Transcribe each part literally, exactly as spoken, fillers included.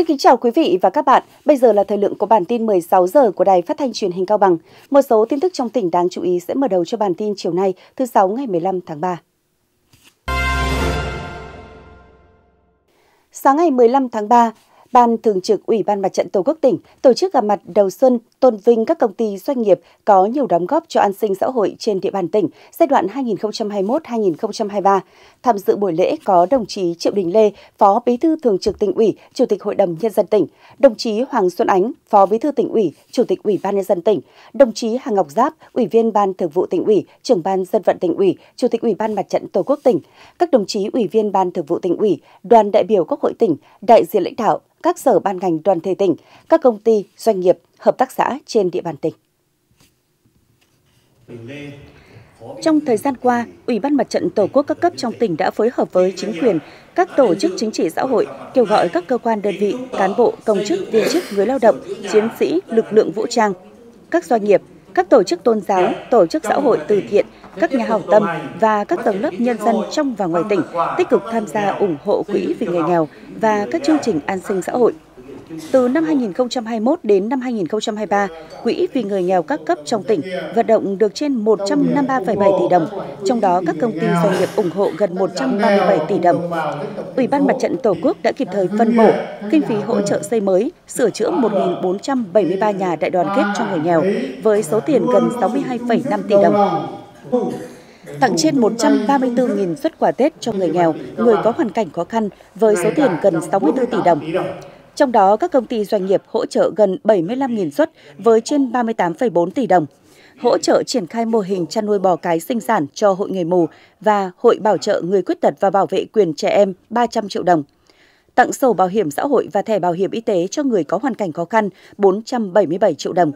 Xin kính chào quý vị và các bạn. Bây giờ là thời lượng của bản tin mười sáu giờ của Đài Phát thanh Truyền hình Cao Bằng. Một số tin tức trong tỉnh đáng chú ý sẽ mở đầu cho bản tin chiều nay, thứ sáu ngày mười lăm tháng ba. Sáng ngày mười lăm tháng ba, Ban Thường trực Ủy ban Mặt trận Tổ quốc tỉnh tổ chức gặp mặt đầu xuân tôn vinh các công ty doanh nghiệp có nhiều đóng góp cho an sinh xã hội trên địa bàn tỉnh giai đoạn hai nghìn không trăm hai mươi mốt đến hai nghìn không trăm hai mươi ba. Tham dự buổi lễ có đồng chí Triệu Đình Lê, Phó Bí thư Thường trực Tỉnh ủy, Chủ tịch Hội đồng Nhân dân tỉnh, đồng chí Hoàng Xuân Ánh, Phó Bí thư Tỉnh ủy, Chủ tịch Ủy ban Nhân dân tỉnh, đồng chí Hà Ngọc Giáp, Ủy viên Ban Thường vụ Tỉnh ủy, Trưởng Ban Dân vận Tỉnh ủy, Chủ tịch Ủy ban Mặt trận Tổ quốc tỉnh, các đồng chí Ủy viên Ban Thường vụ Tỉnh ủy, đoàn đại biểu Quốc hội tỉnh, đại diện lãnh đạo các sở ban ngành đoàn thể tỉnh, các công ty, doanh nghiệp, hợp tác xã trên địa bàn tỉnh. Trong thời gian qua, Ủy ban Mặt trận Tổ quốc các cấp trong tỉnh đã phối hợp với chính quyền, các tổ chức chính trị xã hội, kêu gọi các cơ quan đơn vị, cán bộ, công chức, viên chức, người lao động, chiến sĩ, lực lượng vũ trang, các doanh nghiệp, các tổ chức tôn giáo, tổ chức xã hội từ thiện, các nhà hảo tâm và các tầng lớp nhân dân trong và ngoài tỉnh tích cực tham gia ủng hộ quỹ vì người nghèo và các chương trình an sinh xã hội. Từ năm hai nghìn không trăm hai mươi mốt đến năm hai nghìn không trăm hai mươi ba, quỹ vì người nghèo các cấp trong tỉnh vận động được trên một trăm năm mươi ba phẩy bảy tỷ đồng, trong đó các công ty doanh nghiệp ủng hộ gần một trăm ba mươi bảy tỷ đồng. Ủy ban Mặt trận Tổ quốc đã kịp thời phân bổ kinh phí hỗ trợ xây mới, sửa chữa một nghìn bốn trăm bảy mươi ba nhà đại đoàn kết cho người nghèo với số tiền gần sáu mươi hai phẩy năm tỷ đồng. Tặng trên một trăm ba mươi tư nghìn suất quà Tết cho người nghèo, người có hoàn cảnh khó khăn với số tiền gần sáu mươi tư tỷ đồng. Trong đó, các công ty doanh nghiệp hỗ trợ gần bảy mươi lăm nghìn suất với trên ba mươi tám phẩy bốn tỷ đồng, hỗ trợ triển khai mô hình chăn nuôi bò cái sinh sản cho hội người mù và Hội Bảo trợ Người Khuyết tật và Bảo vệ quyền trẻ em ba trăm triệu đồng, tặng sổ bảo hiểm xã hội và thẻ bảo hiểm y tế cho người có hoàn cảnh khó khăn bốn trăm bảy mươi bảy triệu đồng,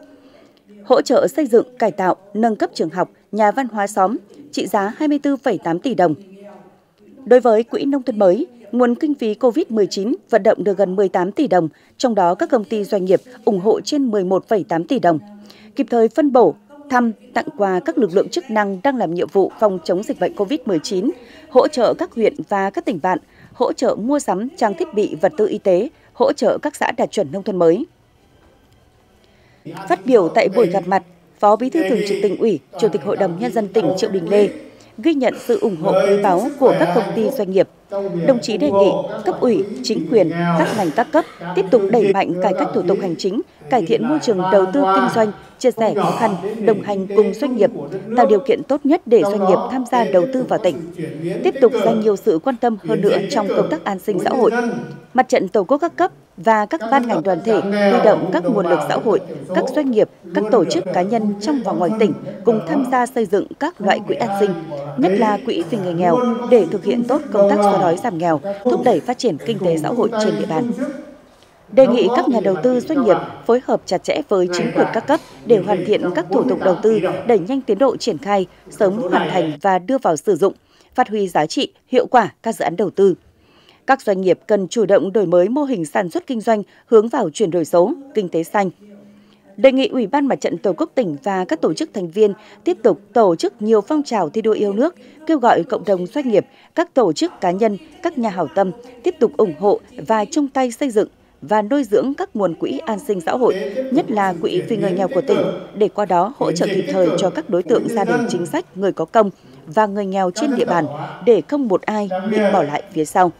hỗ trợ xây dựng, cải tạo, nâng cấp trường học, nhà văn hóa xóm trị giá hai mươi tư phẩy tám tỷ đồng. Đối với Quỹ Nông thôn mới, nguồn kinh phí Covid mười chín vận động được gần mười tám tỷ đồng, trong đó các công ty doanh nghiệp ủng hộ trên mười một phẩy tám tỷ đồng. Kịp thời phân bổ, thăm, tặng quà các lực lượng chức năng đang làm nhiệm vụ phòng chống dịch bệnh Covid mười chín, hỗ trợ các huyện và các tỉnh bạn, hỗ trợ mua sắm trang thiết bị vật tư y tế, hỗ trợ các xã đạt chuẩn nông thôn mới. Phát biểu tại buổi gặp mặt, Phó Bí thư Thường trực Tỉnh ủy, Chủ tịch Hội đồng Nhân dân tỉnh Triệu Đình Lê ghi nhận sự ủng hộ quý báu của các công ty doanh nghiệp. Đồng chí đề nghị cấp ủy, chính quyền, các ngành các cấp tiếp tục đẩy mạnh cải cách thủ tục hành chính, cải thiện môi trường đầu tư kinh doanh, chia sẻ khó khăn, đồng hành cùng doanh nghiệp, tạo điều kiện tốt nhất để doanh nghiệp tham gia đầu tư vào tỉnh. Tiếp tục dành nhiều sự quan tâm hơn nữa trong công tác an sinh xã hội. Mặt trận Tổ quốc các cấp và các ban ngành đoàn thể huy động các nguồn lực xã hội, các doanh nghiệp, các tổ chức cá nhân trong và ngoài tỉnh cùng tham gia xây dựng các loại quỹ an sinh, nhất là quỹ vì người nghèo để thực hiện tốt công tác xóa đói giảm nghèo, thúc đẩy phát triển kinh tế xã hội trên địa bàn. Đề nghị các nhà đầu tư doanh nghiệp phối hợp chặt chẽ với chính quyền các cấp để hoàn thiện các thủ tục đầu tư, đẩy nhanh tiến độ triển khai, sớm hoàn thành và đưa vào sử dụng, phát huy giá trị, hiệu quả các dự án đầu tư. Các doanh nghiệp cần chủ động đổi mới mô hình sản xuất kinh doanh hướng vào chuyển đổi số, kinh tế xanh. Đề nghị Ủy ban Mặt trận Tổ quốc tỉnh và các tổ chức thành viên tiếp tục tổ chức nhiều phong trào thi đua yêu nước, kêu gọi cộng đồng doanh nghiệp, các tổ chức cá nhân, các nhà hảo tâm tiếp tục ủng hộ và chung tay xây dựng và nuôi dưỡng các nguồn quỹ an sinh xã hội, nhất là quỹ vì người nghèo của tỉnh, để qua đó hỗ trợ kịp thời cho các đối tượng gia đình chính sách, người có công và người nghèo trên địa bàn để không một ai bị bỏ lại phía sau.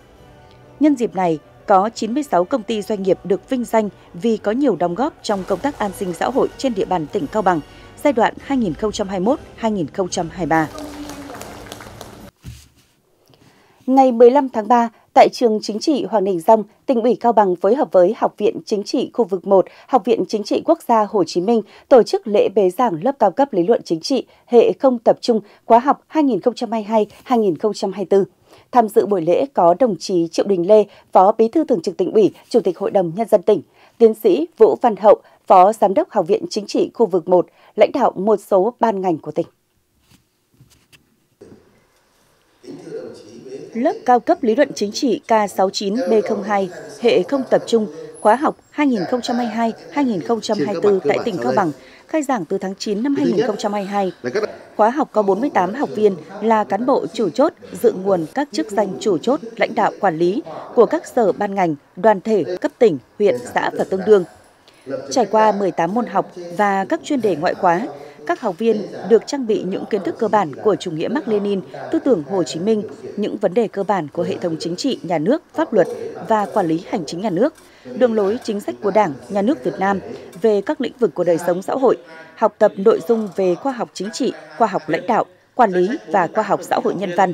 Nhân dịp này, có chín mươi sáu công ty doanh nghiệp được vinh danh vì có nhiều đóng góp trong công tác an sinh xã hội trên địa bàn tỉnh Cao Bằng giai đoạn hai nghìn không trăm hai mươi mốt đến hai nghìn không trăm hai mươi ba. Ngày mười lăm tháng ba, tại Trường Chính trị Hoàng Đình Dông, Tỉnh ủy Cao Bằng phối hợp với Học viện Chính trị khu vực một, Học viện Chính trị Quốc gia Hồ Chí Minh tổ chức lễ bế giảng lớp cao cấp lý luận chính trị hệ không tập trung khóa học hai nghìn không trăm hai mươi hai đến hai nghìn không trăm hai mươi tư. Tham dự buổi lễ có đồng chí Triệu Đình Lê, Phó Bí thư Thường trực Tỉnh ủy, Chủ tịch Hội đồng Nhân dân tỉnh, tiến sĩ Vũ Văn Hậu, Phó Giám đốc Học viện Chính trị khu vực một, lãnh đạo một số ban ngành của tỉnh. Lớp cao cấp lý luận chính trị K sáu chín B không hai, hệ không tập trung, khóa học hai nghìn không trăm hai mươi hai đến hai nghìn không trăm hai mươi tư tại tỉnh Cao Bằng, khai giảng từ tháng chín năm hai nghìn không trăm hai mươi hai. Khóa học có bốn mươi tám học viên là cán bộ chủ chốt, dự nguồn các chức danh chủ chốt, lãnh đạo quản lý, của các sở ban ngành, đoàn thể, cấp tỉnh, huyện, xã và tương đương. Trải qua mười tám môn học và các chuyên đề ngoại khóa, các học viên được trang bị những kiến thức cơ bản của chủ nghĩa Mác-Lênin, tư tưởng Hồ Chí Minh, những vấn đề cơ bản của hệ thống chính trị, nhà nước, pháp luật và quản lý hành chính nhà nước, đường lối chính sách của Đảng, Nhà nước Việt Nam về các lĩnh vực của đời sống xã hội, học tập nội dung về khoa học chính trị, khoa học lãnh đạo, quản lý và khoa học xã hội nhân văn.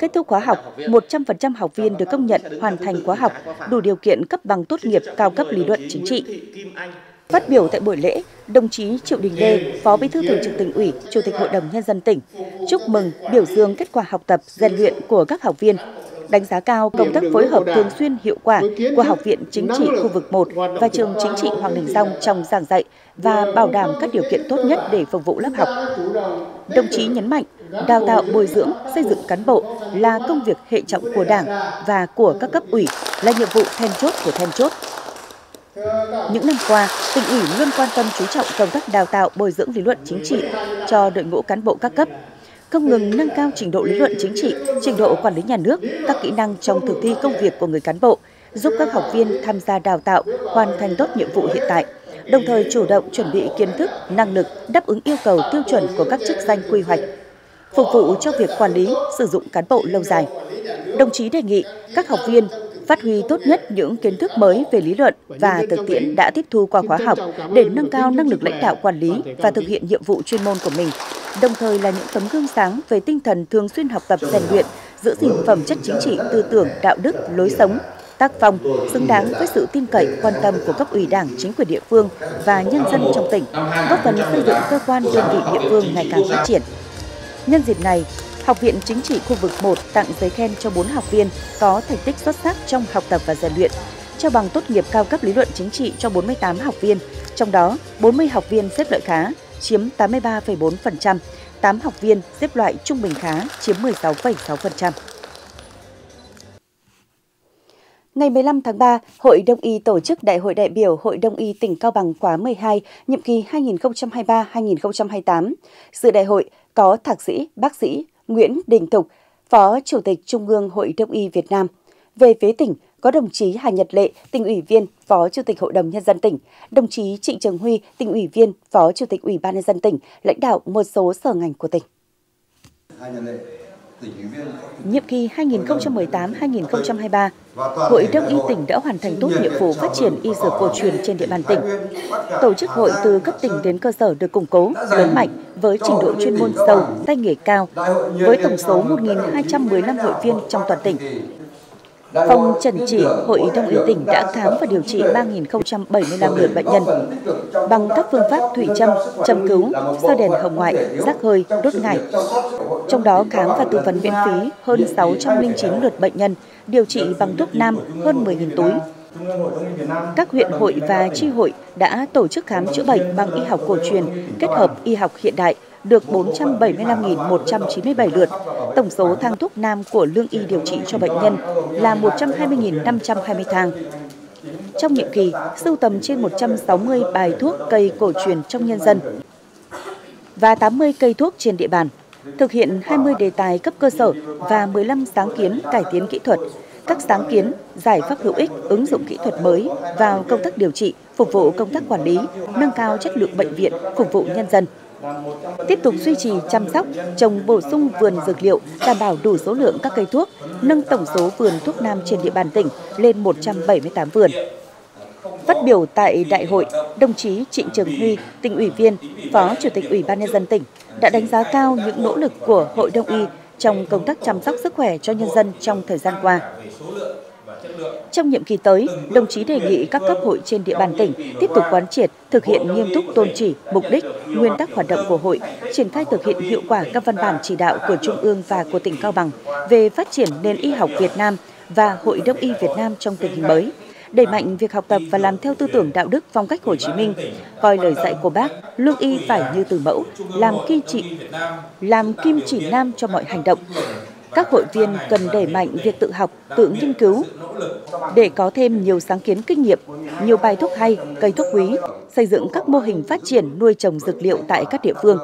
Kết thúc khóa học, một trăm phần trăm học viên được công nhận hoàn thành khóa học, đủ điều kiện cấp bằng tốt nghiệp cao cấp lý luận chính trị. Phát biểu tại buổi lễ, đồng chí Triệu Đình Lê, Phó Bí thư Thường trực Tỉnh ủy, Chủ tịch Hội đồng Nhân dân tỉnh, chúc mừng, biểu dương kết quả học tập, rèn luyện của các học viên, đánh giá cao công tác phối hợp thường xuyên hiệu quả của Học viện Chính trị khu vực một và Trường Chính trị Hoàng Đình Dông trong giảng dạy và bảo đảm các điều kiện tốt nhất để phục vụ lớp học. Đồng chí nhấn mạnh, đào tạo bồi dưỡng, xây dựng cán bộ là công việc hệ trọng của Đảng và của các cấp ủy, là nhiệm vụ then chốt của then chốt. Những năm qua, Tỉnh ủy luôn quan tâm chú trọng công tác đào tạo bồi dưỡng lý luận chính trị cho đội ngũ cán bộ các cấp, không ngừng nâng cao trình độ lý luận chính trị, trình độ quản lý nhà nước, các kỹ năng trong thực thi công việc của người cán bộ, giúp các học viên tham gia đào tạo hoàn thành tốt nhiệm vụ hiện tại, đồng thời chủ động chuẩn bị kiến thức, năng lực đáp ứng yêu cầu tiêu chuẩn của các chức danh quy hoạch, phục vụ cho việc quản lý, sử dụng cán bộ lâu dài. Đồng chí đề nghị các học viên phát huy tốt nhất những kiến thức mới về lý luận và thực tiễn đã tiếp thu qua khóa học để nâng cao năng lực lãnh đạo quản lý và thực hiện nhiệm vụ chuyên môn của mình, đồng thời là những tấm gương sáng về tinh thần thường xuyên học tập rèn luyện, giữ gìn phẩm chất chính trị, tư tưởng, đạo đức, lối sống, tác phong, xứng đáng với sự tin cậy, quan tâm của cấp ủy Đảng, chính quyền địa phương và nhân dân trong tỉnh, góp phần xây dựng cơ quan đơn vị địa phương ngày càng phát triển. Nhân dịp này, Học viện Chính trị khu vực một tặng giấy khen cho bốn học viên có thành tích xuất sắc trong học tập và rèn luyện, trao bằng tốt nghiệp cao cấp lý luận chính trị cho bốn mươi tám học viên, trong đó bốn mươi học viên xếp loại khá, chiếm tám mươi ba phẩy bốn phần trăm, tám học viên xếp loại trung bình khá, chiếm mười sáu phẩy sáu phần trăm. Ngày mười lăm tháng ba, Hội Đông y tổ chức Đại hội đại biểu Hội Đông y tỉnh Cao Bằng khóa mười hai, nhiệm kỳ hai nghìn không trăm hai mươi ba đến hai nghìn không trăm hai mươi tám. Dự đại hội có Thạc sĩ, Bác sĩ Nguyễn Đình Thục, Phó Chủ tịch Trung ương Hội Đông y Việt Nam. Về phía tỉnh, có đồng chí Hà Nhật Lệ, Tỉnh ủy viên, Phó Chủ tịch Hội đồng Nhân dân tỉnh, đồng chí Trịnh Trường Huy, Tỉnh ủy viên, Phó Chủ tịch Ủy ban Nhân dân tỉnh, lãnh đạo một số sở ngành của tỉnh. Nhiệm kỳ hai nghìn không trăm mười tám đến hai nghìn không trăm hai mươi ba, Hội Đông y tỉnh đã hoàn thành tốt nhiệm vụ phát triển y dược cổ truyền trên địa bàn tỉnh. Tổ chức hội từ cấp tỉnh đến cơ sở được củng cố, lớn mạnh với trình độ chuyên môn sâu, tay nghề cao, với tổng số một nghìn hai trăm mười lăm hội viên trong toàn tỉnh. Phòng Trần Trị, Hội Đông y tỉnh đã khám và điều trị ba nghìn không trăm bảy mươi lăm lượt bệnh nhân bằng các phương pháp thủy châm, châm cứu, soi đèn hồng ngoại, rác hơi, đốt ngải. Trong đó khám và tư vấn miễn phí hơn sáu trăm lẻ chín lượt bệnh nhân, điều trị bằng thuốc nam hơn mười nghìn túi. Các huyện hội và chi hội đã tổ chức khám chữa bệnh bằng y học cổ truyền kết hợp y học hiện đại, được bốn trăm bảy mươi lăm nghìn một trăm chín mươi bảy lượt. Tổng số thang thuốc nam của lương y điều trị cho bệnh nhân là một trăm hai mươi nghìn năm trăm hai mươi thang. Trong nhiệm kỳ, sưu tầm trên một trăm sáu mươi bài thuốc cây cổ truyền trong nhân dân và tám mươi cây thuốc trên địa bàn, thực hiện hai mươi đề tài cấp cơ sở và mười lăm sáng kiến cải tiến kỹ thuật, các sáng kiến, giải pháp hữu ích, ứng dụng kỹ thuật mới vào công tác điều trị, phục vụ công tác quản lý, nâng cao chất lượng bệnh viện, phục vụ nhân dân. Tiếp tục duy trì chăm sóc, trồng bổ sung vườn dược liệu, đảm bảo đủ số lượng các cây thuốc, nâng tổng số vườn thuốc nam trên địa bàn tỉnh lên một trăm bảy mươi tám vườn. Phát biểu tại đại hội, đồng chí Trịnh Trường Huy, Tỉnh ủy viên, Phó Chủ tịch Ủy ban Nhân dân tỉnh đã đánh giá cao những nỗ lực của Hội Đông y trong công tác chăm sóc sức khỏe cho nhân dân trong thời gian qua. Trong nhiệm kỳ tới, đồng chí đề nghị các cấp hội trên địa bàn tỉnh tiếp tục quán triệt, thực hiện nghiêm túc tôn chỉ, mục đích, nguyên tắc hoạt động của hội, triển khai thực hiện hiệu quả các văn bản chỉ đạo của Trung ương và của tỉnh Cao Bằng về phát triển nền y học Việt Nam và Hội Đông y Việt Nam trong tình hình mới, đẩy mạnh việc học tập và làm theo tư tưởng đạo đức phong cách Hồ Chí Minh, coi lời dạy của Bác, lương y phải như từ mẫu, làm kim chỉ, làm kim chỉ nam cho mọi hành động. Các hội viên cần đẩy mạnh việc tự học, tự nghiên cứu, Để có thêm nhiều sáng kiến kinh nghiệm, nhiều bài thuốc hay, cây thuốc quý, xây dựng các mô hình phát triển nuôi trồng dược liệu tại các địa phương,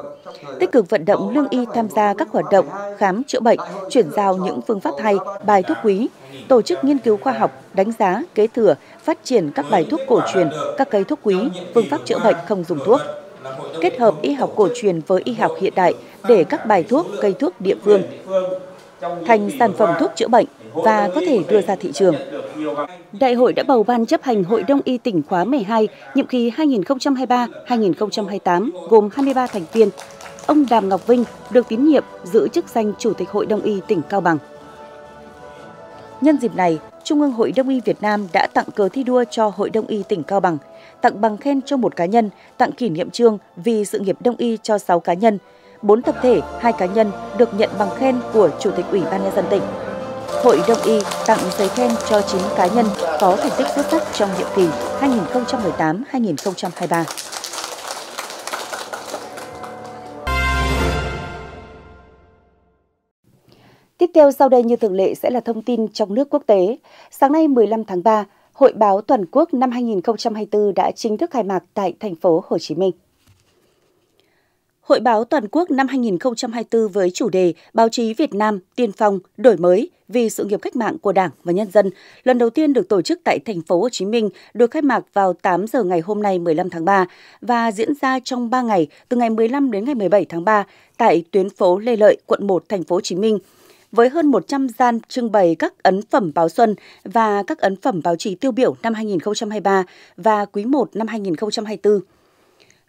tích cực vận động lương y tham gia các hoạt động khám chữa bệnh, chuyển giao những phương pháp hay, bài thuốc quý, tổ chức nghiên cứu khoa học, đánh giá, kế thừa, phát triển các bài thuốc cổ truyền, các cây thuốc quý, phương pháp chữa bệnh không dùng thuốc. Kết hợp y học cổ truyền với y học hiện đại để các bài thuốc, cây thuốc địa phương thành sản phẩm thuốc chữa bệnh và có thể đưa ra thị trường. Đại hội đã bầu ban chấp hành Hội Đông y tỉnh khóa mười hai, nhiệm kỳ hai nghìn không trăm hai mươi ba đến hai nghìn không trăm hai mươi tám gồm hai mươi ba thành viên. Ông Đàm Ngọc Vinh được tín nhiệm giữ chức danh Chủ tịch Hội Đông y tỉnh Cao Bằng. Nhân dịp này, Trung ương Hội Đông y Việt Nam đã tặng cờ thi đua cho Hội Đông y tỉnh Cao Bằng, tặng bằng khen cho một cá nhân, tặng kỷ niệm chương vì sự nghiệp Đông y cho sáu cá nhân, bốn tập thể, hai cá nhân được nhận bằng khen của Chủ tịch Ủy ban Nhân dân tỉnh. Hội Đông y tặng giấy khen cho chín cá nhân có thành tích xuất sắc trong nhiệm kỳ hai nghìn không trăm mười tám đến hai nghìn không trăm hai mươi ba. Tiếp theo sau đây như thường lệ sẽ là thông tin trong nước quốc tế. Sáng nay mười lăm tháng ba, Hội báo Toàn quốc năm hai nghìn không trăm hai mươi tư đã chính thức khai mạc tại thành phố Hồ Chí Minh. Hội báo Toàn quốc năm hai nghìn không trăm hai mươi tư với chủ đề Báo chí Việt Nam tiên phong, đổi mới vì sự nghiệp cách mạng của Đảng và nhân dân lần đầu tiên được tổ chức tại thành phố Hồ Chí Minh, được khai mạc vào tám giờ ngày hôm nay mười lăm tháng ba và diễn ra trong ba ngày từ ngày mười lăm đến ngày mười bảy tháng ba tại tuyến phố Lê Lợi, quận một, thành phố Hồ Chí Minh. Với hơn một trăm gian trưng bày các ấn phẩm báo xuân và các ấn phẩm báo chí tiêu biểu năm hai nghìn không trăm hai mươi ba và quý một năm hai nghìn không trăm hai mươi tư.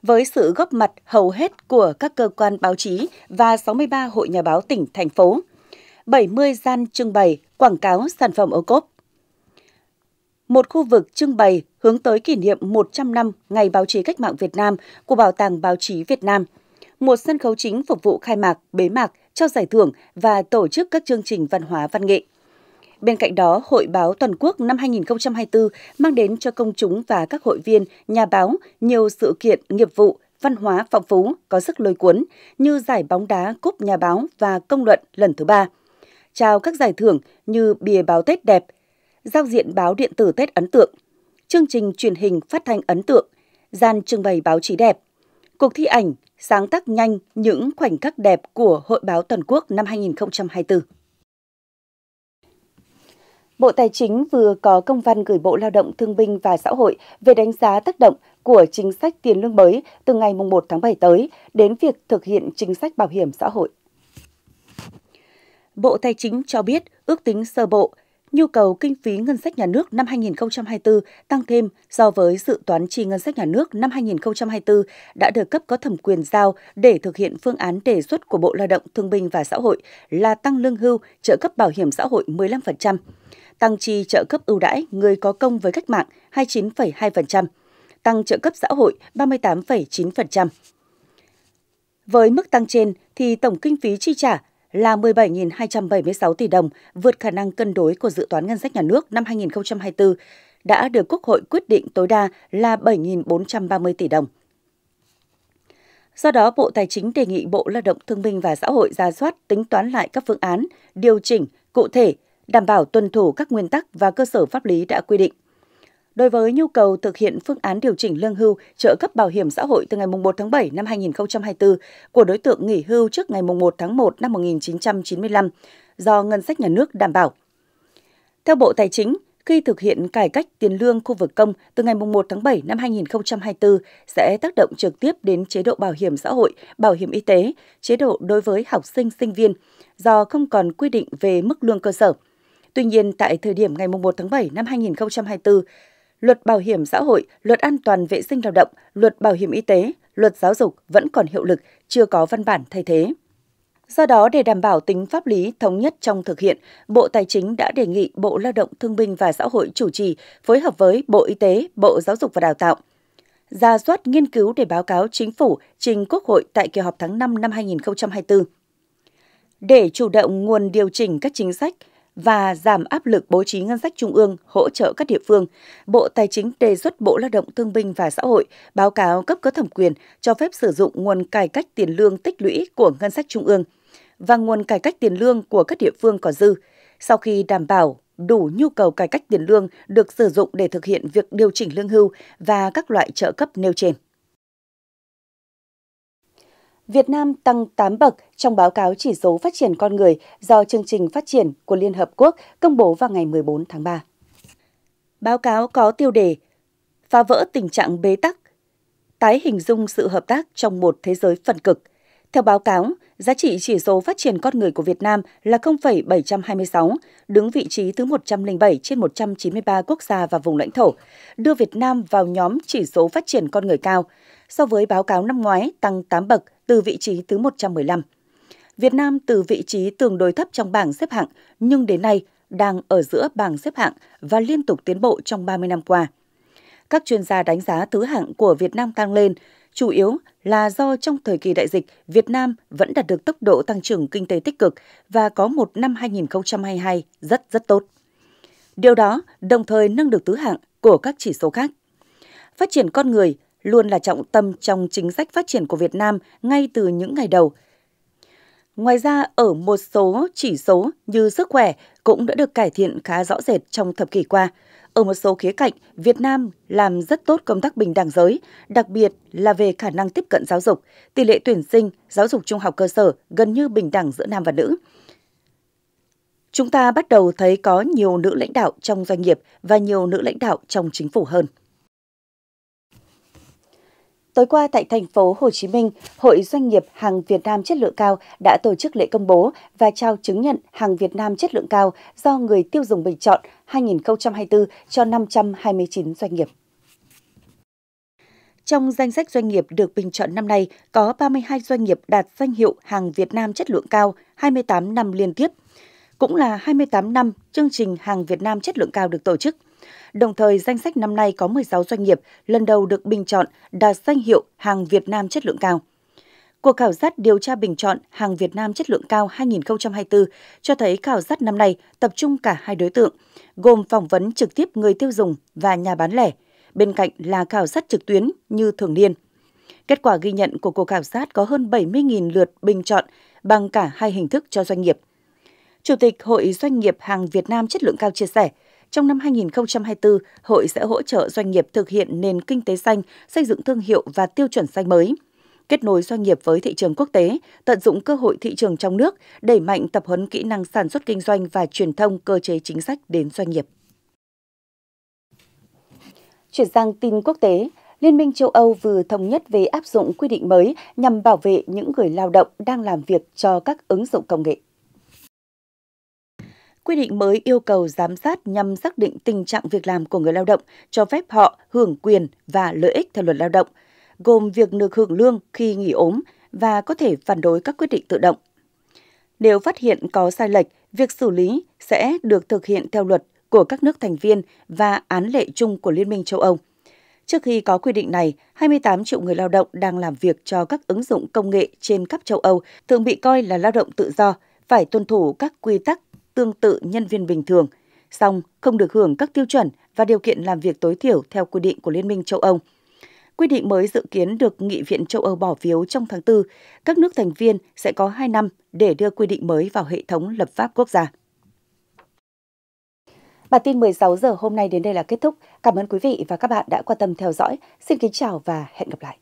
Với sự góp mặt hầu hết của các cơ quan báo chí và sáu mươi ba hội nhà báo tỉnh, thành phố, bảy mươi gian trưng bày quảng cáo sản phẩm ô cốp. Một khu vực trưng bày hướng tới kỷ niệm một trăm năm Ngày Báo chí Cách mạng Việt Nam của Bảo tàng Báo chí Việt Nam, một sân khấu chính phục vụ khai mạc, bế mạc, trao giải thưởng và tổ chức các chương trình văn hóa văn nghệ. Bên cạnh đó, Hội báo Toàn quốc năm hai nghìn không trăm hai mươi tư mang đến cho công chúng và các hội viên, nhà báo nhiều sự kiện, nghiệp vụ, văn hóa phong phú, có sức lôi cuốn như giải bóng đá, cúp nhà báo và công luận lần thứ ba. Trao các giải thưởng như bìa báo Tết đẹp, giao diện báo điện tử Tết ấn tượng, chương trình truyền hình phát thanh ấn tượng, gian trưng bày báo chí đẹp, cuộc thi ảnh, sáng tác nhanh những khoảnh khắc đẹp của Hội báo Toàn quốc năm hai nghìn không trăm hai mươi tư. Bộ Tài chính vừa có công văn gửi Bộ Lao động Thương binh và Xã hội về đánh giá tác động của chính sách tiền lương mới từ ngày mùng một tháng bảy tới đến việc thực hiện chính sách bảo hiểm xã hội. Bộ Tài chính cho biết ước tính sơ bộ, nhu cầu kinh phí ngân sách nhà nước năm hai nghìn không trăm hai mươi tư tăng thêm so với dự toán chi ngân sách nhà nước năm hai nghìn không trăm hai mươi tư đã được cấp có thẩm quyền giao để thực hiện phương án đề xuất của Bộ Lao động Thương binh và Xã hội là tăng lương hưu, trợ cấp bảo hiểm xã hội mười lăm phần trăm, tăng chi trợ cấp ưu đãi người có công với cách mạng hai mươi chín phẩy hai phần trăm, tăng trợ cấp xã hội ba mươi tám phẩy chín phần trăm. Với mức tăng trên thì tổng kinh phí chi trả là mười bảy nghìn hai trăm bảy mươi sáu tỷ đồng, vượt khả năng cân đối của dự toán ngân sách nhà nước năm hai nghìn không trăm hai mươi tư, đã được Quốc hội quyết định tối đa là bảy nghìn bốn trăm ba mươi tỷ đồng. Do đó, Bộ Tài chính đề nghị Bộ Lao động Thương binh và Xã hội rà soát, tính toán lại các phương án, điều chỉnh cụ thể, đảm bảo tuân thủ các nguyên tắc và cơ sở pháp lý đã quy định. Đối với nhu cầu thực hiện phương án điều chỉnh lương hưu, trợ cấp bảo hiểm xã hội từ ngày mùng một tháng bảy năm hai nghìn không trăm hai mươi tư của đối tượng nghỉ hưu trước ngày mùng một tháng một năm một nghìn chín trăm chín mươi lăm do ngân sách nhà nước đảm bảo. Theo Bộ Tài chính, khi thực hiện cải cách tiền lương khu vực công từ ngày mùng một tháng bảy năm hai nghìn không trăm hai mươi tư sẽ tác động trực tiếp đến chế độ bảo hiểm xã hội, bảo hiểm y tế, chế độ đối với học sinh, sinh viên do không còn quy định về mức lương cơ sở. Tuy nhiên, tại thời điểm ngày mùng một tháng bảy năm hai nghìn không trăm hai mươi tư, Luật Bảo hiểm xã hội, Luật An toàn vệ sinh lao động, Luật Bảo hiểm y tế, Luật Giáo dục vẫn còn hiệu lực, chưa có văn bản thay thế. Do đó, để đảm bảo tính pháp lý thống nhất trong thực hiện, Bộ Tài chính đã đề nghị Bộ Lao động Thương binh và Xã hội chủ trì phối hợp với Bộ Y tế, Bộ Giáo dục và Đào tạo, rà soát nghiên cứu để báo cáo Chính phủ trình Quốc hội tại kỳ họp tháng năm năm hai nghìn không trăm hai mươi tư. Để chủ động nguồn điều chỉnh các chính sách và giảm áp lực bố trí ngân sách trung ương hỗ trợ các địa phương, Bộ Tài chính đề xuất Bộ Lao động Thương binh và Xã hội báo cáo cấp có thẩm quyền cho phép sử dụng nguồn cải cách tiền lương tích lũy của ngân sách trung ương và nguồn cải cách tiền lương của các địa phương còn dư, sau khi đảm bảo đủ nhu cầu cải cách tiền lương được sử dụng để thực hiện việc điều chỉnh lương hưu và các loại trợ cấp nêu trên. Việt Nam tăng tám bậc trong báo cáo chỉ số phát triển con người do chương trình phát triển của Liên Hợp Quốc công bố vào ngày mười bốn tháng ba. Báo cáo có tiêu đề "Phá vỡ tình trạng bế tắc, tái hình dung sự hợp tác trong một thế giới phân cực". Theo báo cáo, giá trị chỉ số phát triển con người của Việt Nam là không phẩy bảy hai sáu, đứng vị trí thứ một trăm lẻ bảy trên một trăm chín mươi ba quốc gia và vùng lãnh thổ, đưa Việt Nam vào nhóm chỉ số phát triển con người cao, so với báo cáo năm ngoái tăng tám bậc từ vị trí thứ một trăm mười lăm. Việt Nam từ vị trí tương đối thấp trong bảng xếp hạng, nhưng đến nay đang ở giữa bảng xếp hạng và liên tục tiến bộ trong ba mươi năm qua. Các chuyên gia đánh giá thứ hạng của Việt Nam tăng lên, chủ yếu là do trong thời kỳ đại dịch, Việt Nam vẫn đạt được tốc độ tăng trưởng kinh tế tích cực và có một năm hai nghìn không trăm hai mươi hai rất rất tốt. Điều đó đồng thời nâng được thứ hạng của các chỉ số khác. Phát triển con người luôn là trọng tâm trong chính sách phát triển của Việt Nam ngay từ những ngày đầu. Ngoài ra, ở một số chỉ số như sức khỏe cũng đã được cải thiện khá rõ rệt trong thập kỷ qua. Ở một số khía cạnh, Việt Nam làm rất tốt công tác bình đẳng giới, đặc biệt là về khả năng tiếp cận giáo dục, tỷ lệ tuyển sinh, giáo dục trung học cơ sở gần như bình đẳng giữa nam và nữ. Chúng ta bắt đầu thấy có nhiều nữ lãnh đạo trong doanh nghiệp và nhiều nữ lãnh đạo trong chính phủ hơn. Tối qua tại thành phố Hồ Chí Minh, Hội Doanh nghiệp hàng Việt Nam chất lượng cao đã tổ chức lễ công bố và trao chứng nhận hàng Việt Nam chất lượng cao do người tiêu dùng bình chọn hai nghìn không trăm hai mươi tư cho năm trăm hai mươi chín doanh nghiệp. Trong danh sách doanh nghiệp được bình chọn năm nay, có ba mươi hai doanh nghiệp đạt danh hiệu hàng Việt Nam chất lượng cao hai mươi tám năm liên tiếp, cũng là hai mươi tám năm chương trình hàng Việt Nam chất lượng cao được tổ chức. Đồng thời, danh sách năm nay có mười sáu doanh nghiệp lần đầu được bình chọn đạt danh hiệu hàng Việt Nam chất lượng cao. Cuộc khảo sát điều tra bình chọn hàng Việt Nam chất lượng cao hai nghìn không trăm hai mươi tư cho thấy khảo sát năm nay tập trung cả hai đối tượng, gồm phỏng vấn trực tiếp người tiêu dùng và nhà bán lẻ, bên cạnh là khảo sát trực tuyến như thường niên. Kết quả ghi nhận của cuộc khảo sát có hơn bảy mươi nghìn lượt bình chọn bằng cả hai hình thức cho doanh nghiệp. Chủ tịch Hội Doanh nghiệp hàng Việt Nam chất lượng cao chia sẻ, trong năm hai nghìn không trăm hai mươi tư, Hội sẽ hỗ trợ doanh nghiệp thực hiện nền kinh tế xanh, xây dựng thương hiệu và tiêu chuẩn xanh mới, kết nối doanh nghiệp với thị trường quốc tế, tận dụng cơ hội thị trường trong nước, đẩy mạnh tập huấn kỹ năng sản xuất kinh doanh và truyền thông cơ chế chính sách đến doanh nghiệp. Chuyển sang tin quốc tế, Liên minh châu Âu vừa thống nhất về áp dụng quy định mới nhằm bảo vệ những người lao động đang làm việc cho các ứng dụng công nghệ. Quy định mới yêu cầu giám sát nhằm xác định tình trạng việc làm của người lao động, cho phép họ hưởng quyền và lợi ích theo luật lao động, gồm việc được hưởng lương khi nghỉ ốm và có thể phản đối các quyết định tự động. Nếu phát hiện có sai lệch, việc xử lý sẽ được thực hiện theo luật của các nước thành viên và án lệ chung của Liên minh châu Âu. Trước khi có quy định này, hai mươi tám triệu người lao động đang làm việc cho các ứng dụng công nghệ trên khắp châu Âu thường bị coi là lao động tự do, phải tuân thủ các quy tắc tương tự nhân viên bình thường, song không được hưởng các tiêu chuẩn và điều kiện làm việc tối thiểu theo quy định của Liên minh châu Âu. Quy định mới dự kiến được Nghị viện châu Âu bỏ phiếu trong tháng tư. Các nước thành viên sẽ có hai năm để đưa quy định mới vào hệ thống lập pháp quốc gia. Bản tin mười sáu giờ hôm nay đến đây là kết thúc. Cảm ơn quý vị và các bạn đã quan tâm theo dõi. Xin kính chào và hẹn gặp lại.